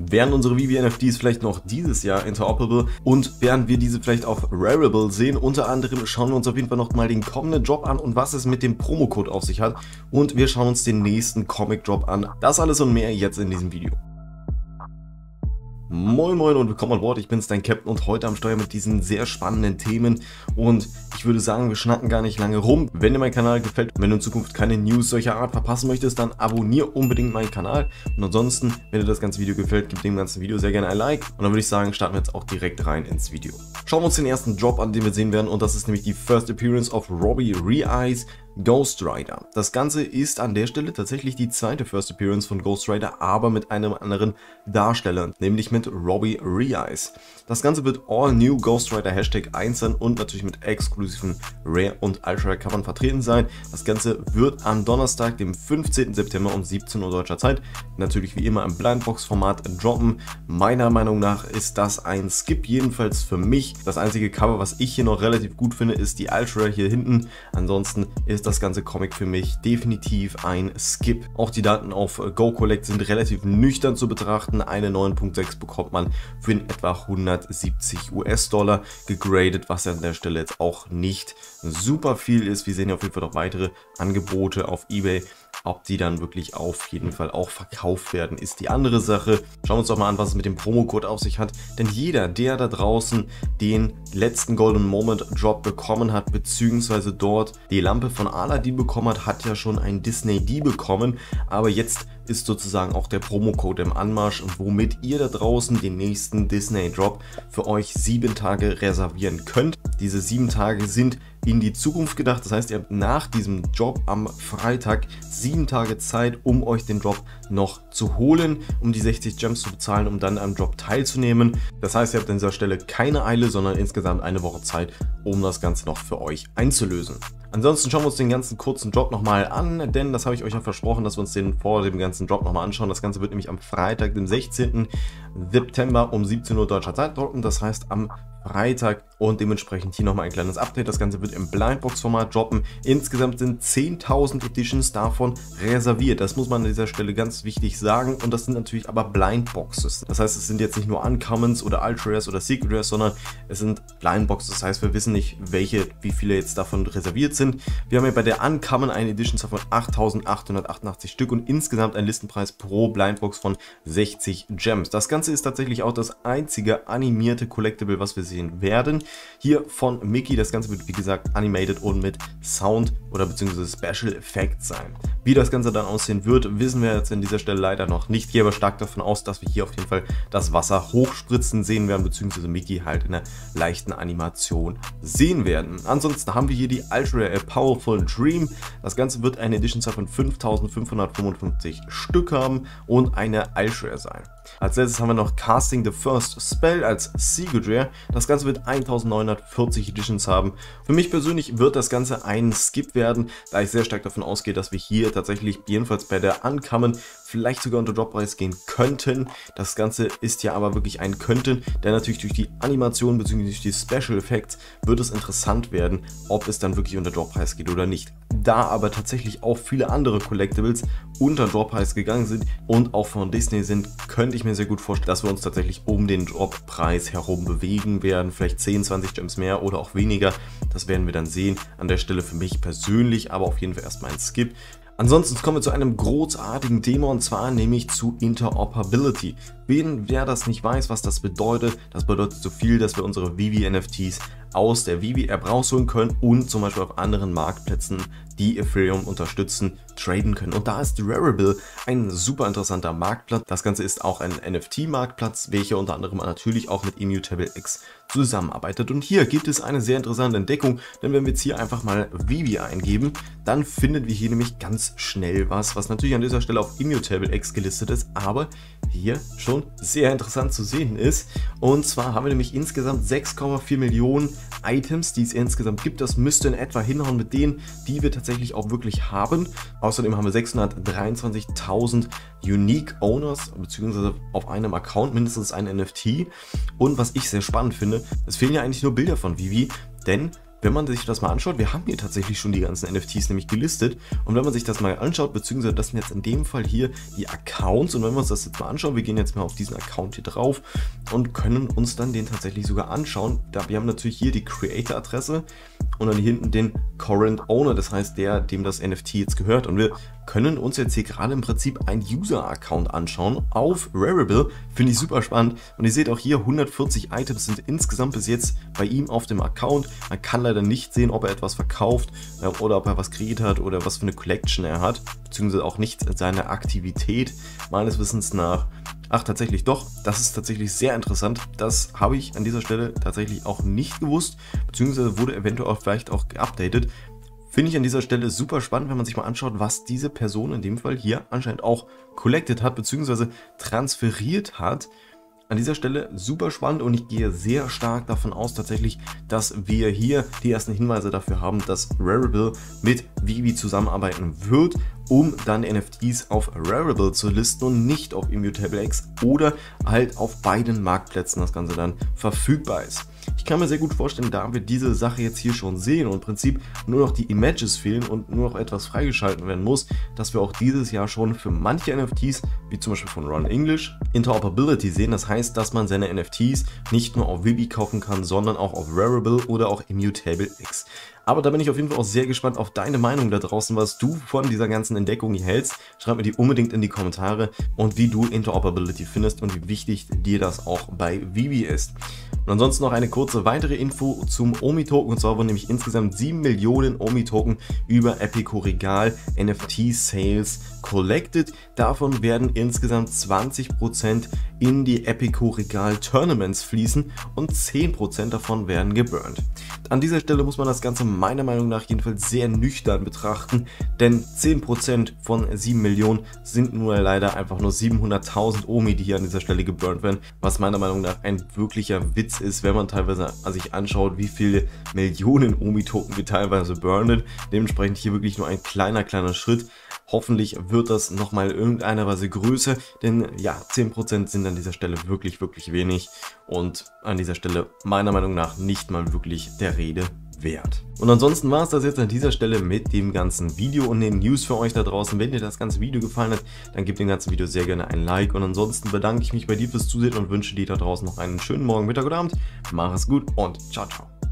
Wären unsere VeVe NFTs vielleicht noch dieses Jahr interoperable und werden wir diese vielleicht auf Rarible sehen? Unter anderem schauen wir uns auf jeden Fall nochmal den kommenden Drop an und was es mit dem Promocode auf sich hat, und wir schauen uns den nächsten Comic Drop an. Das alles und mehr jetzt in diesem Video. Moin Moin und willkommen an Bord, ich bin's, dein Captain, und heute am Steuer mit diesen sehr spannenden Themen, und ich würde sagen, wir schnacken gar nicht lange rum. Wenn dir mein Kanal gefällt und wenn du in Zukunft keine News solcher Art verpassen möchtest, dann abonniere unbedingt meinen Kanal, und ansonsten, wenn dir das ganze Video gefällt, gib dem ganzen Video sehr gerne ein Like, und dann würde ich sagen, starten wir jetzt auch direkt rein ins Video. Schauen wir uns den ersten Drop an, den wir sehen werden, und das ist nämlich die First Appearance of Robbie Reyes, Ghost Rider. Das Ganze ist an der Stelle tatsächlich die zweite First Appearance von Ghost Rider, aber mit einem anderen Darsteller, nämlich mit Robbie Reyes. Das Ganze wird All New Ghost Rider #1 sein und natürlich mit exklusiven Rare und Ultra Covern vertreten sein. Das Ganze wird am Donnerstag, dem 15. September um 17 Uhr deutscher Zeit, natürlich wie immer im Blindbox-Format droppen. Meiner Meinung nach ist das ein Skip, jedenfalls für mich. Das einzige Cover, was ich hier noch relativ gut finde, ist die Ultra hier hinten. Ansonsten ist das ganze Comic für mich definitiv ein Skip. Auch die Daten auf GoCollect sind relativ nüchtern zu betrachten. Eine 9.6 bekommt man für in etwa 170 US-Dollar gegradet, was ja an der Stelle jetzt auch nicht super viel ist. Wir sehen ja auf jeden Fall noch weitere Angebote auf eBay. Ob die dann wirklich auf jeden Fall auch verkauft werden, ist die andere Sache. Schauen wir uns doch mal an, was es mit dem Promocode auf sich hat. Denn jeder, der da draußen den letzten Golden Moment Drop bekommen hat, beziehungsweise dort die Lampe von Aladdin bekommen hat, hat ja schon ein Disney-D bekommen. Aber jetzt ist sozusagen auch der Promocode im Anmarsch, womit ihr da draußen den nächsten Disney-Drop für euch 7 Tage reservieren könnt. Diese 7 Tage sind in die Zukunft gedacht. Das heißt, ihr habt nach diesem Drop am Freitag 7 Tage Zeit, um euch den Drop noch zu holen, um die 60 Gems zu bezahlen, um dann am Drop teilzunehmen. Das heißt, ihr habt an dieser Stelle keine Eile, sondern insgesamt eine Woche Zeit, um das Ganze noch für euch einzulösen. Ansonsten schauen wir uns den ganzen kurzen Drop nochmal an, denn das habe ich euch ja versprochen, dass wir uns den vor dem ganzen Drop nochmal anschauen. Das Ganze wird nämlich am Freitag, dem 16. September um 17 Uhr deutscher Zeit droppen, das heißt am Freitag, und dementsprechend hier nochmal ein kleines Update. Das Ganze wird im Blindbox-Format droppen. Insgesamt sind 10.000 Editions davon reserviert. Das muss man an dieser Stelle ganz wichtig sagen, und das sind natürlich aber Blindboxes. Das heißt, es sind jetzt nicht nur Uncommons oder Ultrares oder Secret Rares, sondern es sind Blindboxes. Das heißt, wir wissen nicht, wie viele jetzt davon reserviert sind. Wir haben hier bei der Uncommon eine Edition von 8.888 Stück und insgesamt einen Listenpreis pro Blindbox von 60 Gems. Das Ganze ist tatsächlich auch das einzige animierte Collectible, was wir sehen werden. Hier von Mickey. Das Ganze wird, wie gesagt, animated und mit Sound oder beziehungsweise Special Effects sein. Wie das Ganze dann aussehen wird, wissen wir jetzt an dieser Stelle leider noch nicht. Ich gehe aber stark davon aus, dass wir hier auf jeden Fall das Wasser hochspritzen sehen werden, beziehungsweise Mickey halt in einer leichten Animation sehen werden. Ansonsten haben wir hier die Ultra Powerful Dream. Das Ganze wird eine Edition von 5.555 Stück haben und eine Ultra sein. Als letztes haben wir noch Casting the First Spell als Secret Rare. Das Ganze wird 1940 Editions haben. Für mich persönlich wird das Ganze ein Skip werden, da ich sehr stark davon ausgehe, dass wir hier tatsächlich jedenfalls bei der Uncommon vielleicht sogar unter Droppreis gehen könnten. Das Ganze ist ja aber wirklich ein Könnten, denn natürlich durch die Animation bzw. durch die Special Effects wird es interessant werden, ob es dann wirklich unter Droppreis geht oder nicht. Da aber tatsächlich auch viele andere Collectibles unter Droppreis gegangen sind und auch von Disney sind, könnte ich mir sehr gut vorstellen, dass wir uns tatsächlich um den Droppreis herum bewegen werden. Vielleicht 10, 20 Gems mehr oder auch weniger. Das werden wir dann sehen. An der Stelle für mich persönlich aber auf jeden Fall erstmal ein Skip. Ansonsten kommen wir zu einem großartigen Thema, und zwar nämlich zu Interoperability. Wer das nicht weiß, was das bedeutet so viel, dass wir unsere VeVe NFTs aus der VeVe App rausholen können und zum Beispiel auf anderen Marktplätzen, die Ethereum unterstützen, traden können. Und da ist Rarible ein super interessanter Marktplatz. Das Ganze ist auch ein NFT-Marktplatz, welcher unter anderem natürlich auch mit Immutable X zusammenarbeitet. Und hier gibt es eine sehr interessante Entdeckung, denn wenn wir jetzt hier einfach mal VeVe eingeben, dann finden wir hier nämlich ganz schnell was, was natürlich an dieser Stelle auf Immutable X gelistet ist, aber hier schon sehr interessant zu sehen ist. Und zwar haben wir nämlich insgesamt 6,4 Millionen Items, die es insgesamt gibt. Das müsste in etwa hinhauen mit denen, die wir tatsächlich auch wirklich haben. Außerdem haben wir 623.000 Unique Owners, beziehungsweise auf einem Account mindestens ein NFT. Und was ich sehr spannend finde, es fehlen ja eigentlich nur Bilder von VeVe, denn Wenn man sich das mal anschaut, wir haben hier tatsächlich schon die ganzen NFTs nämlich gelistet, und wenn man sich das mal anschaut, beziehungsweise das sind jetzt in dem Fall hier die Accounts, und wenn wir uns das jetzt mal anschauen, wir gehen jetzt mal auf diesen Account hier drauf und können uns dann den tatsächlich sogar anschauen. Wir haben natürlich hier die Creator-Adresse und dann hier hinten den Current Owner, das heißt der, dem das NFT jetzt gehört, und wir können uns jetzt hier gerade im Prinzip einen User-Account anschauen auf Rarible, finde ich super spannend, und ihr seht auch hier 140 Items sind insgesamt bis jetzt bei ihm auf dem Account. Man kann leider nicht sehen, ob er etwas verkauft oder ob er was kreiert hat oder was für eine Collection er hat, beziehungsweise auch nichts in seiner Aktivität meines Wissens nach. Ach, tatsächlich doch, das ist tatsächlich sehr interessant, das habe ich an dieser Stelle tatsächlich auch nicht gewusst, beziehungsweise wurde eventuell auch vielleicht auch geupdatet. Finde ich an dieser Stelle super spannend, wenn man sich mal anschaut, was diese Person in dem Fall hier anscheinend auch collected hat, beziehungsweise transferiert hat. An dieser Stelle super spannend, und ich gehe sehr stark davon aus tatsächlich, dass wir hier die ersten Hinweise dafür haben, dass Rarible mit VeVe zusammenarbeiten wird, um dann NFTs auf Rarible zu listen und nicht auf Immutable X oder halt auf beiden Marktplätzen das Ganze dann verfügbar ist. Ich kann mir sehr gut vorstellen, da wir diese Sache jetzt hier schon sehen und im Prinzip nur noch die Images fehlen und nur noch etwas freigeschalten werden muss, dass wir auch dieses Jahr schon für manche NFTs, wie zum Beispiel von Ron English, Interoperability sehen. Das heißt, dass man seine NFTs nicht nur auf VeVe kaufen kann, sondern auch auf Rarible oder auch Immutable X. Aber da bin ich auf jeden Fall auch sehr gespannt auf deine Meinung da draußen, was du von dieser ganzen Entdeckung hier hältst. Schreib mir die unbedingt in die Kommentare, und wie du Interoperability findest und wie wichtig dir das auch bei VeVe ist. Und ansonsten noch eine kurze weitere Info zum OMI-Token, und zwar wurden nämlich insgesamt 7 Millionen OMI-Token über Epico Regal NFT-Sales collected. Davon werden insgesamt 20% in die Epico Regal Tournaments fließen und 10% davon werden geburnt. An dieser Stelle muss man das Ganze meiner Meinung nach jedenfalls sehr nüchtern betrachten, denn 10% von 7 Millionen sind nur leider einfach nur 700.000 OMI, die hier an dieser Stelle geburnt werden, was meiner Meinung nach ein wirklicher Witz ist, wenn man teilweise sich anschaut, wie viele Millionen OMI-Token wir teilweise burnen. Dementsprechend hier wirklich nur ein kleiner Schritt. Hoffentlich wird das nochmal in irgendeiner Weise größer, denn ja, 10% sind an dieser Stelle wirklich wenig und an dieser Stelle meiner Meinung nach nicht mal wirklich der Rede wert. Und ansonsten war es das jetzt an dieser Stelle mit dem ganzen Video und den News für euch da draußen. Wenn dir das ganze Video gefallen hat, dann gib dem ganzen Video sehr gerne ein Like, und ansonsten bedanke ich mich bei dir fürs Zusehen und wünsche dir da draußen noch einen schönen Morgen, Mittag oder Abend. Mach es gut und ciao, ciao.